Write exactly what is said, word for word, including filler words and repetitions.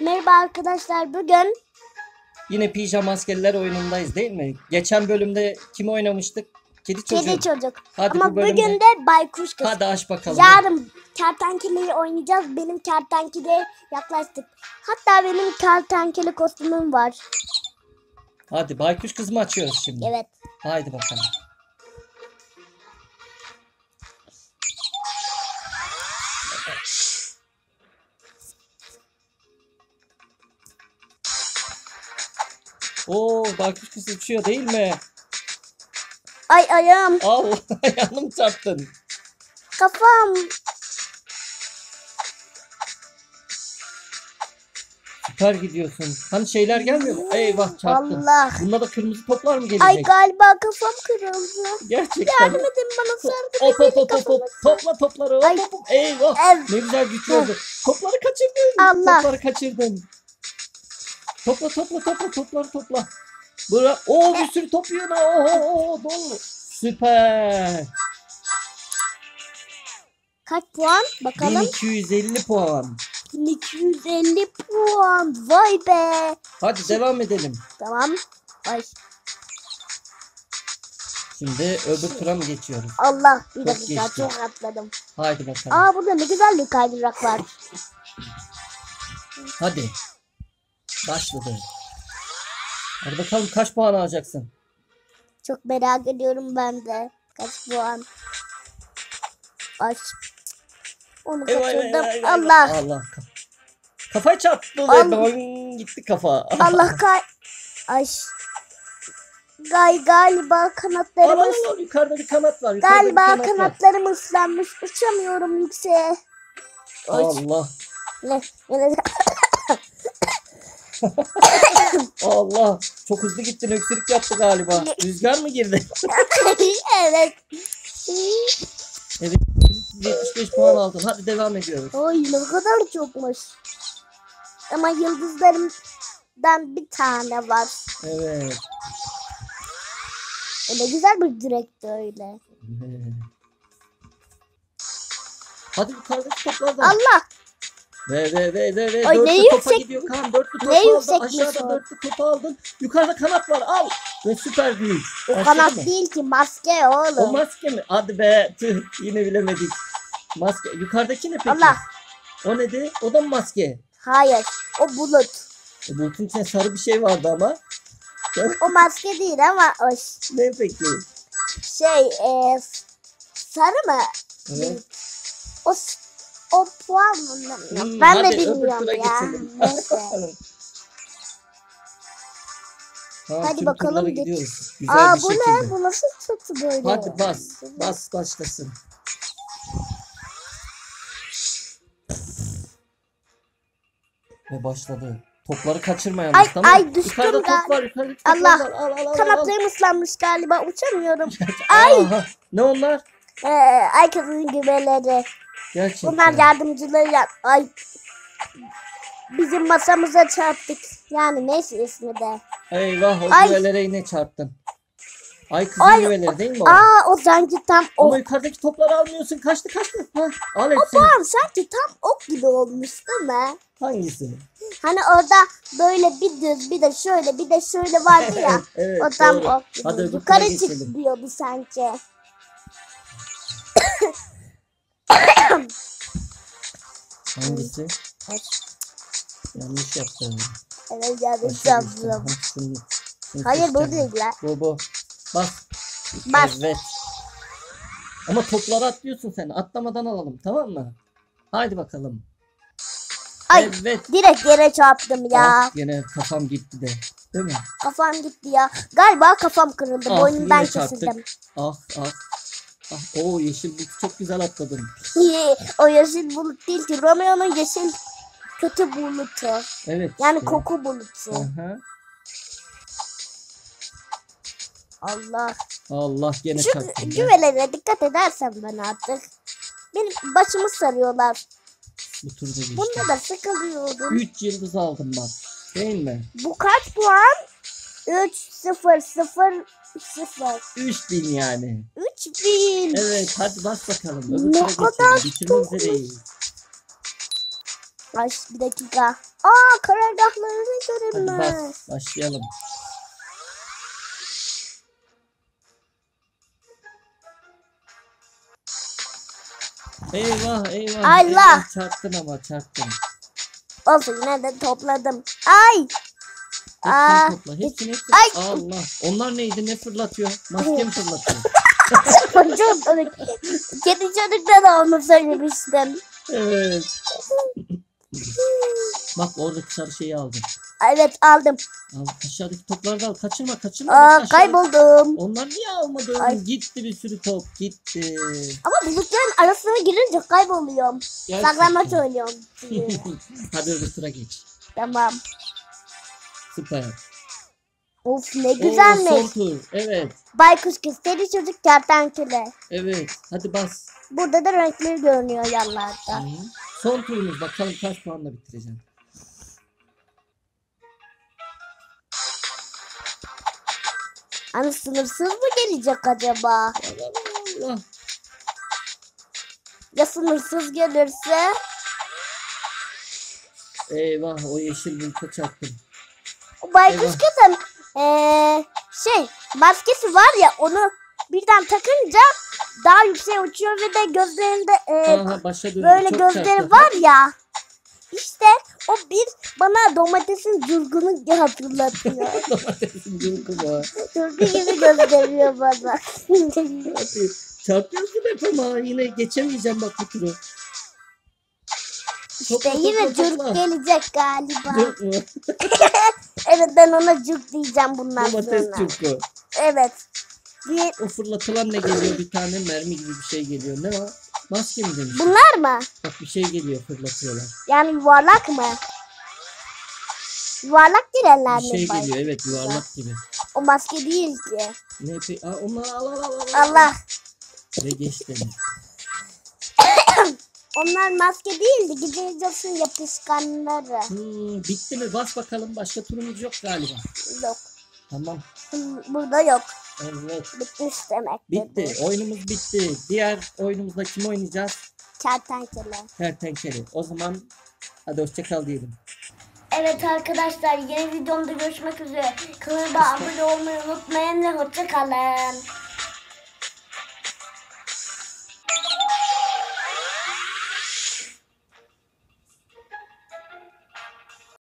Merhaba arkadaşlar, bugün yine Pijamaskeliler oyunundayız değil mi? Geçen bölümde kimi oynamıştık? Kedi çocuk. Kedi çocuk. Hadi ama bu bölümde... bugün de Baykuş Kızı. Hadi aç bakalım. Yarın kertenkeleyi oynayacağız. Benim kertenkeleye yaklaştık. Hatta benim kertenkele kostümüm var. Hadi Baykuş Kızı mı açıyoruz şimdi? Evet. Haydi bakalım. Oo, Baykuş Kızı uçuyor değil mi? Ay ayağım. Al, ayağını mı çarptın? Kafam. Süper gidiyorsun. Hani şeyler gelmiyor mu? Eyvah, çarptın. Allah. Bunda da kırmızı toplar mı gelecek? Ay galiba kafam kırıldı. Gerçekten. Yardım edin bana, sardı. Hop hop hop hop. Topla topları. Hop, hop. Eyvah. Evet. Ne güzel güçlü oldu. Topları kaçırdın. Allah. Topları kaçırdın. Topla topla topla topları topla. Bura o bir sürü top yiyor. Oo dolu. Süper. Kaç puan bakalım? bin iki yüz elli puan. bin iki yüz elli puan. Vay be. Hadi devam edelim. Tamam. Ay. Şimdi öbür tura mı geçiyoruz? Allah, bir dakika, çok atladım. Haydi bakalım. Aa, burada ne güzel bir kaydırak var. Hadi. Başladı. Hadi bakalım kaç puan alacaksın? Çok merak ediyorum ben de. Kaç puan? Aç. Onu eyvah, kaçırdım. Eyvah, eyvah, Allah. Allah. Kafayı çarptı. Allah. Gitti kafa. Allah kay. Ay. Gay galiba kanatlarımız. Allah Allah, yukarıda bir kanat var. Yukarıda galiba kanat kanatlarım var. Islanmış. Uçamıyorum yükseğe. Ay. Allah. Ne? Ne? Allah, çok hızlı gittin, öksürük yaptı galiba. Rüzgar mı girdi? Evet. Evet. yetmiş beş puan aldın. Hadi devam ediyoruz. Ay, ne kadar çokmuş. Ama yıldızlarımdan bir tane var. Evet. Öyle güzel bir direkti öyle. Hadi yukarıdaki toplardan. Allah. Ve ve ve ve ve dörtlü topa gidiyor Kaan, dörtlü topu aldın, aşağıda dörtlü topu aldın, yukarıda kanat var, al ve süper büyük. O başka kanat mi? Değil ki, maske oğlum. O maske mi? Hadi be, tüh, yine bilemedik. Maske, yukarıdaki ne peki? Allah. O neydi? O da mı maske? Hayır, o bulut. E, bulutun içinde sarı bir şey vardı ama. O maske değil ama o. Ne peki? Şey, e, sarı mı? Evet. O O puan mı? Hmm, ben hadi, de bilmiyorum ya. Tamam, hadi bakalım gidiyoruz. Güzel. Aa, bir bu şekilde. Ne? Bu nasıl tuttu böyle? Hadi bas. Bas başlasın. Ve başladı. Topları kaçırmayalım, ay, tamam. Ay, düştüm galiba. Allah. Al, al, al, kanatlarım al. Islanmış galiba. Uçamıyorum. Ay. Aha. Ne onlar? Ee, ay kızın gübeleri. Gerçekten. Bunlar yardımcıları yap. Ay. Bizim masamıza çarptık. Yani neyse ismi de. Eyvah, o güvelere yine çarptın. Ay kızın güveleri değil mi o? Aa, o sanki tam ok. Ama yukarıdaki topları almıyorsun. Kaçtı kaçtı. Ha, al hepsini. O puan sanki tam ok gibi olmuş değil mi? Hangisi? Hani orada böyle bir düz, bir de şöyle, bir de şöyle vardı ya. Evet, o tam doğru. Ok gibi. Hadi yukarı çık diyordu sanki. Hangisi? Aç. Yanlış yaptım. Evet, yanlış yaptım. Hayır, bu değil la. Bu bu. Bak. Bak. Evet. Ama topları atlıyorsun sen. Atlamadan alalım, tamam mı? Haydi bakalım. Ay, evet. Direkt yere çarptım ya. Bak, yine kafam gitti de. Değil mi? Kafam gitti ya. Galiba kafam kırıldı. Ah, boynumdan kesildim. Ah ah. Ah, o yeşil bulut, çok güzel atladın. O yeşil bulut değil ki, Romeo'nun yeşil kötü bulutu. Evet. Yani işte. Koku bulutu. Aha. Allah. Allah, gene çarptı. Şu güvelere dikkat edersen ben artık. Benim başımı sarıyorlar. Bu turda geçti. Bunda da sıkılıyordum. üç yıldız aldım bak. Değil mi? Bu kaç puan? üç sıfır sıfır sıfır. üç bin yani. üç bin. Evet, hadi bas bakalım. Ne kadar çok. Ay bir dakika. Aa, karargahlarını görünmez. Başlayalım. Eyvah eyvah. Allah. Eyvah, çarptım ama çarptım. Olsun, nerede topladım. Ay. Hepsini topla. Hepsini hepsini. Ay. Allah. Onlar neydi, ne fırlatıyor? Maske mi fırlatıyor? Kedi çocuktan onu söylemiştim. Evet. Bak oradaki sarı şeyi aldım. Evet aldım. Al, aşağıdaki topları da al. Kaçırma kaçırma. Aa, kayboldum. Onlar niye almadı? Ay. Gitti bir sürü top gitti. Ama bulutların arasına girince kayboluyorum. Saklanmaç oynuyorum. Hadi öbür sıra geç. Tamam. Süper. Of ne güzelmiş. Evet. Baykuş kız, seri çocuk, kertenkele. Evet. Hadi bas. Burada da renkleri görünüyor yanlarda. Hmm. Son turumuz, bakalım kaç puanla bitireceğim. Hani sınırsız mı gelecek acaba? Allah. Ya sınırsız gelirse? Eyvah, o yeşil bulta çarptım. O baykuş kızın ee, şey maskesi var ya, onu birden takınca daha yükseğe uçuyor ve de gözlerinde e, aha, böyle çok gözleri çarptı. Var ya, işte o bir bana domatesin cürgünü hatırlatıyor. Domatesin cürgünü. Cürgün gibi gösteriyor bana. Çarpıyorsun hep ama yine geçemeyeceğim bak bu türü. İşte topla, yine cürg gelecek galiba. Evet, ben ona cürg diyeceğim bundan sonra. Domates cürgü. Evet. O fırlatılan ne geliyor? Bir tane mermi gibi bir şey geliyor. Ne o? Maske mi demiş? Bunlar mı? Bak bir şey geliyor, fırlatıyorlar. Yani yuvarlak mı? Yuvarlak direnler mi? Bir şey geliyor, evet yuvarlak gibi. O maske değil ki. Ne peki? Aa, Allah Allah Allah. Allah. Ve geçti. Onlar maske değildi. Gideceksin yapışkanları. Hmm, bitti mi? Bas bakalım. Başka turumuz yok galiba. Yok. Tamam. Burada yok. Evet. Bitmiş demek. Bitti. Oyunumuz bitti. Diğer oyunumuzda kim oynayacağız? Kertenkele. Kertenkele. O zaman hadi hoşçakal diyelim. Evet arkadaşlar, yeni videomda görüşmek üzere. Kanalıma abone olmayı unutmayın ve hoşçakalın.